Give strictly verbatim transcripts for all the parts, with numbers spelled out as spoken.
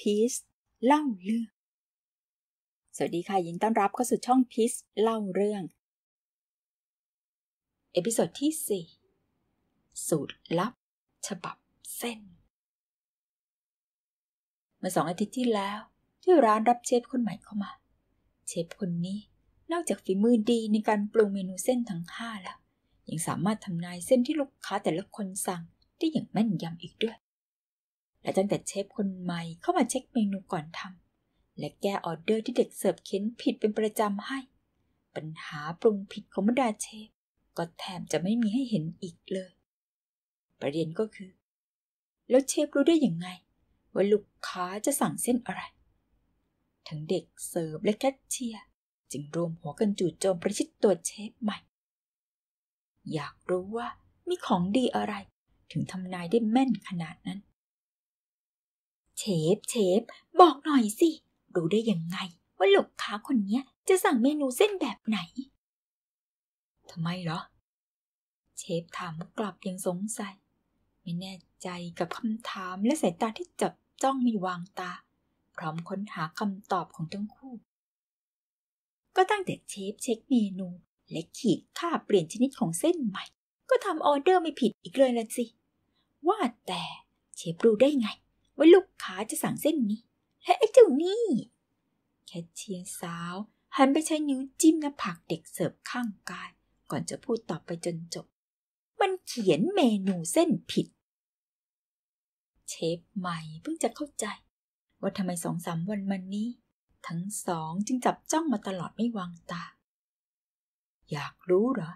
พีซเล่าเรื่องสวัสดีค่ะยินดีต้อนรับเข้าสู่ช่องพีซเล่าเรื่องเอพิโซดที่สี่สูตรลับฉบับเส้นเมื่อสองอาทิตย์ที่แล้วที่ร้านรับเชฟคนใหม่เข้ามาเชฟคนนี้นอกจากฝีมือดีในการปรุงเมนูเส้นทั้งห้าแล้วยังสามารถทำนายเส้นที่ลูกค้าแต่ละคนสั่งได้อย่างแม่นยำอีกด้วยและตั้งแต่เชฟคนใหม่เข้ามาเช็คเมนูก่อนทำและแก้ออเดอร์ที่เด็กเสิร์ฟเขียนผิดเป็นประจำให้ปัญหาปรุงผิดของบรรดาเชฟก็แทบจะไม่มีให้เห็นอีกเลยประเด็นก็คือแล้วเชฟรู้ได้อย่างไงว่าลูกค้าจะสั่งเส้นอะไรทั้งเด็กเสิร์ฟและแคชเชียร์จึงรวมหัวกันจู่โจมประชิดตัวเชฟใหม่อยากรู้ว่ามีของดีอะไรถึงทำนายได้แม่นขนาดนั้นเชฟเชฟบอกหน่อยสิรู้ได้ยังไงว่าลูกค้าคนนี้จะสั่งเมนูเส้นแบบไหนทำไมเหรอเชฟถามกลับยังสงสัยไม่แน่ใจกับคำถามและสายตาที่จับจ้องไม่วางตาพร้อมค้นหาคำตอบของทั้งคู่ก็ตั้งแต่เชฟเช็คเมนูและขีดค่าเปลี่ยนชนิดของเส้นใหม่ก็ทำออเดอร์ไม่ผิดอีกเลยละสิว่าแต่เชฟรู้ได้ไงว่าลูกค้าจะสั่งเส้นนี้และไอ้เจ้านี่แคชเชียร์สาวหันไปใช้นิ้วจิ้มหน้าผากเด็กเสิร์ฟข้างกายก่อนจะพูดต่อไปจนจบมันเขียนเมนูเส้นผิดเชฟใหม่เพิ่งจะเข้าใจว่าทำไมสองสามวันมานี้ทั้งสองจึงจับจ้องมาตลอดไม่วางตาอยากรู้เหรอ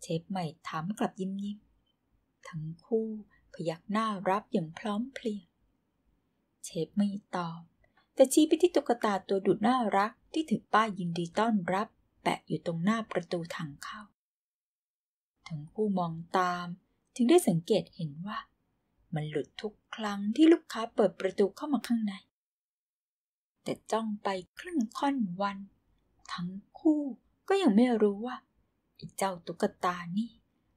เชฟใหม่ถามกลับยิ้มยิ้มทั้งคู่พยักหน้ารับอย่างพร้อมเพรียงเชฟไม่ตอบแต่ชี้ไปที่ตุ๊กตาตัวดุน่ารักที่ถือป้ายยินดีต้อนรับแปะอยู่ตรงหน้าประตูทางเข้าทั้งคู่มองตามถึงได้สังเกตเห็นว่ามันหลุดทุกครั้งที่ลูกค้าเปิดประตูเข้ามาข้างในแต่จ้องไปครึ่งค่อนวันทั้งคู่ก็ยังไม่รู้ว่าไอ้เจ้าตุ๊กตานี่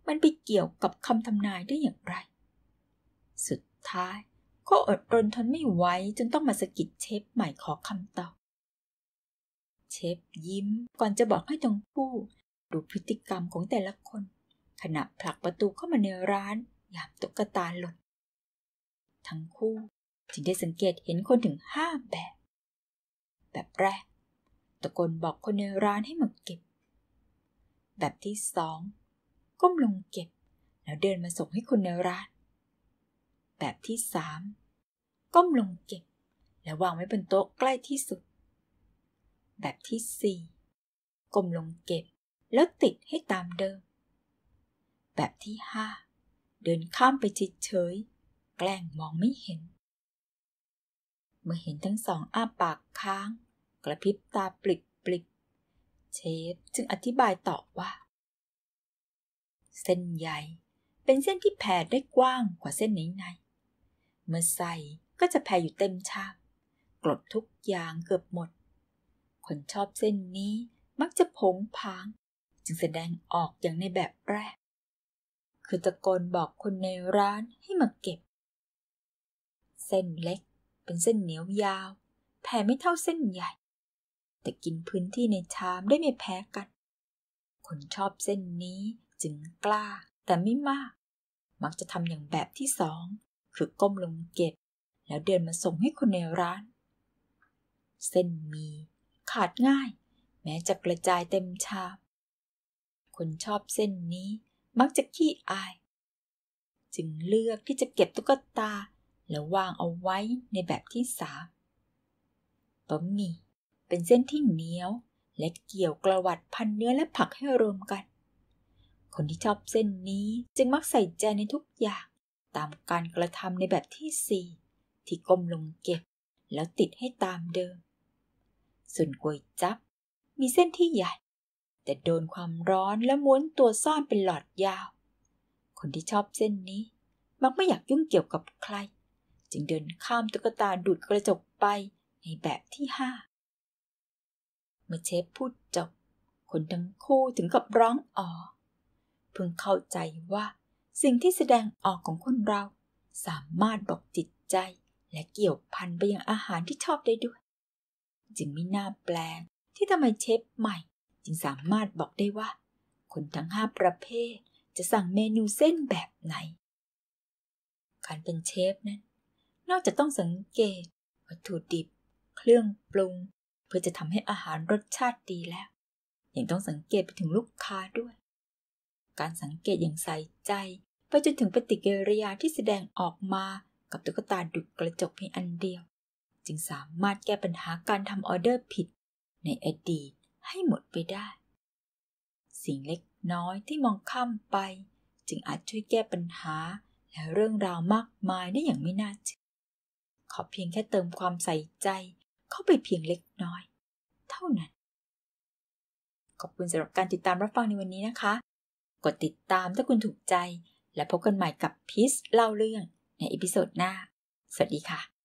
มันไปเกี่ยวกับคำทำนายได้อย่างไรสุดท้ายก็อดรนทนไม่ไหวจนต้องมาสะกิดเชฟใหม่ขอคำตอบเชฟยิ้มก่อนจะบอกให้ทั้งคู่ดูพฤติกรรมของแต่ละคนขณะผลักประตูเข้ามาในร้านยามตุ๊กตาหล่นทั้งคู่จึงได้สังเกตเห็นคนถึงห้าแบบแบบแรกตะโกนบอกคนในร้านให้มาเก็บแบบที่สองก้มลงเก็บแล้วเดินมาส่งให้คนในร้านแบบที่สามก้มลงเก็บแล้ววางไว้บนโต๊ะใกล้ที่สุดแบบที่สี่ก้มลงเก็บแล้วติดให้ตามเดิมแบบที่ห้าเดินข้ามไปเฉยๆแกล้งมองไม่เห็นเมื่อเห็นทั้งสองอ้าปากค้างกระพริบตาปลิบๆเชฟจึงอธิบายต่อว่าเส้นใหญ่เป็นเส้นที่แผ่ได้กว้างกว่าเส้นไหนๆเมื่อใส่ก็จะแผ่อยู่เต็มชามกลบทุกอย่างเกือบหมดคนชอบเส้นนี้มักจะผงผางจึงแสดงออกอย่างในแบบแรกคือตะโกนบอกคนในร้านให้มาเก็บเส้นเล็กเป็นเส้นเหนียวยาวแผ่ไม่เท่าเส้นใหญ่แต่กินพื้นที่ในชามได้ไม่แพ้กันคนชอบเส้นนี้จึงกล้าแต่ไม่มากมักจะทำอย่างแบบที่สองคือก้มลงเก็บแล้วเดินมาส่งให้คนในร้านเส้นมีขาดง่ายแม้จะกระจายเต็มชามคนชอบเส้นนี้มักจะขี้อายจึงเลือกที่จะเก็บตุ๊กตาแล้ววางเอาไว้ในแบบที่สามบะหมี่เป็นเส้นที่เหนียวและเกี่ยวกระวัดพันเนื้อและผักให้รวมกันคนที่ชอบเส้นนี้จึงมักใส่ใจในทุกอย่างตามการกระทำในแบบที่สี่ที่ก้มลงเก็บแล้วติดให้ตามเดิมส่วนก๋วยจั๊บมีเส้นที่ใหญ่แต่โดนความร้อนและม้วนตัวซ่อนเป็นหลอดยาวคนที่ชอบเส้นนี้มักไม่อยากยุ่งเกี่ยวกับใครจึงเดินข้ามตุ๊กตาดูดกระจกไปในแบบที่ห้าเมื่อเชฟพูดจบคนทั้งคู่ถึงกับร้องอ๋อเพิ่งเข้าใจว่าสิ่งที่แสดงออกของคนเราสามารถบอกจิตใจ และเกี่ยวพันไปยังอาหารที่ชอบได้ด้วยจึงไม่น่าแปลกที่ทำไมเชฟใหม่จึงสามารถบอกได้ว่าคนทั้งห้าประเภทจะสั่งเมนูเส้นแบบไหนการเป็นเชฟนั้นนอกจากต้องสังเกตวัตถุดิบเครื่องปรุงเพื่อจะทำให้อาหารรสชาติดีแล้วยังต้องสังเกตไปถึงลูกค้าด้วยการสังเกตอย่างใส่ใจไปจนถึงปฏิกิริยาที่แสดงออกมากับตุ๊กตาดุจกระจกเพียงอันเดียวจึงสามารถแก้ปัญหาการทำออเดอร์ผิดในอดีตให้หมดไปได้สิ่งเล็กน้อยที่มองข้ามไปจึงอาจช่วยแก้ปัญหาและเรื่องราวมากมายได้อย่างไม่น่าเชื่อขอเพียงแค่เติมความใส่ใจเข้าไปเพียงเล็กน้อยเท่านั้นขอบคุณสำหรับการติดตามรับฟังในวันนี้นะคะกดติดตามถ้าคุณถูกใจและพบกันใหม่กับพีซเล่าเรื่องในเอพิโซดหน้าสวัสดีค่ะ